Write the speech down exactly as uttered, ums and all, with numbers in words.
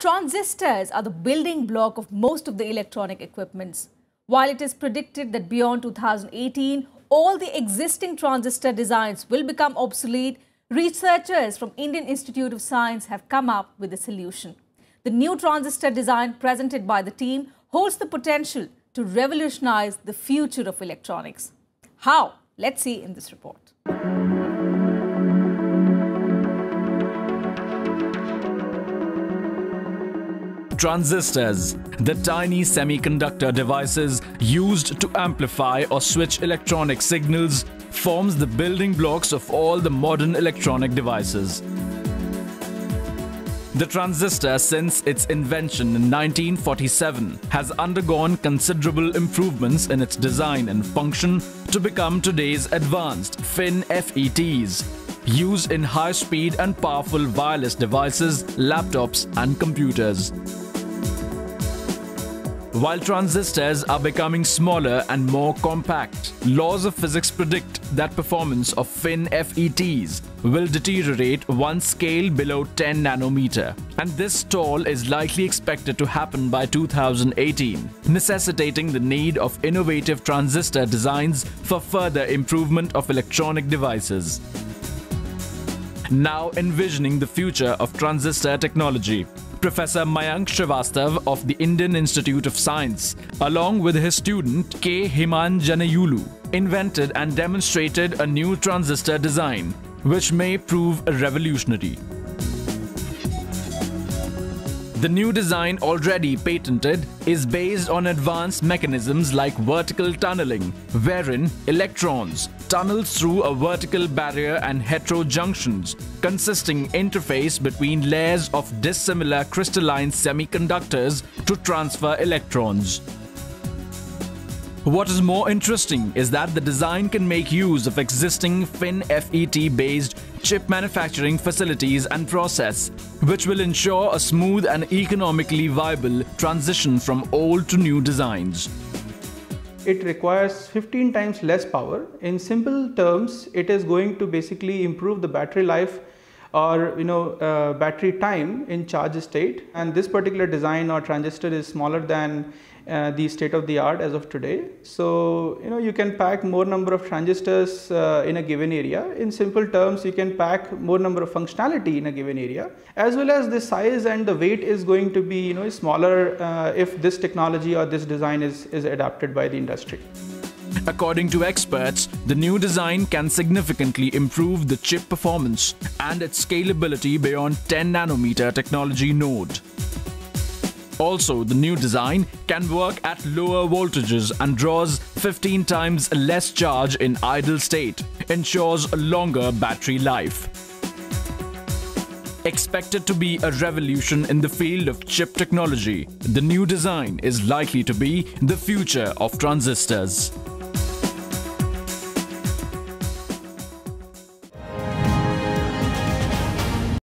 Transistors are the building block of most of the electronic equipments. While it is predicted that beyond two thousand eighteen, all the existing transistor designs will become obsolete, researchers from Indian Institute of Science have come up with a solution. The new transistor design presented by the team holds the potential to revolutionize the future of electronics. How? Let's see in this report. Transistors, the tiny semiconductor devices used to amplify or switch electronic signals, forms the building blocks of all the modern electronic devices. The transistor, since its invention in nineteen forty-seven, has undergone considerable improvements in its design and function to become today's advanced FinFETs, used in high-speed and powerful wireless devices, laptops and computers. While transistors are becoming smaller and more compact, laws of physics predict that performance of FinFETs will deteriorate once scaled below ten nanometer, and this stall is likely expected to happen by two thousand eighteen, necessitating the need of innovative transistor designs for further improvement of electronic devices. Now envisioning the future of transistor technology, Professor Mayank Shrivastava of the Indian Institute of Science, along with his student K. Himan Janayulu, invented and demonstrated a new transistor design, which may prove revolutionary. The new design, already patented, is based on advanced mechanisms like vertical tunneling, wherein electrons tunnel through a vertical barrier and heterojunctions, consisting interface between layers of dissimilar crystalline semiconductors to transfer electrons. What is more interesting is that the design can make use of existing FinFET-based chip manufacturing facilities and process, which will ensure a smooth and economically viable transition from old to new designs. It requires fifteen times less power. In simple terms, it is going to basically improve the battery life, or you know, uh, battery time in charge state. And this particular design or transistor is smaller than uh, the state of the art as of today. So you know, you can pack more number of transistors uh, in a given area. In simple terms, you can pack more number of functionality in a given area, as well as the size and the weight is going to be you know smaller uh, if this technology or this design is is adopted by the industry. According to experts, the new design can significantly improve the chip performance and its scalability beyond ten nanometer technology node. Also, the new design can work at lower voltages and draws fifteen times less charge in idle state, ensures a longer battery life. Expected to be a revolution in the field of chip technology, the new design is likely to be the future of transistors.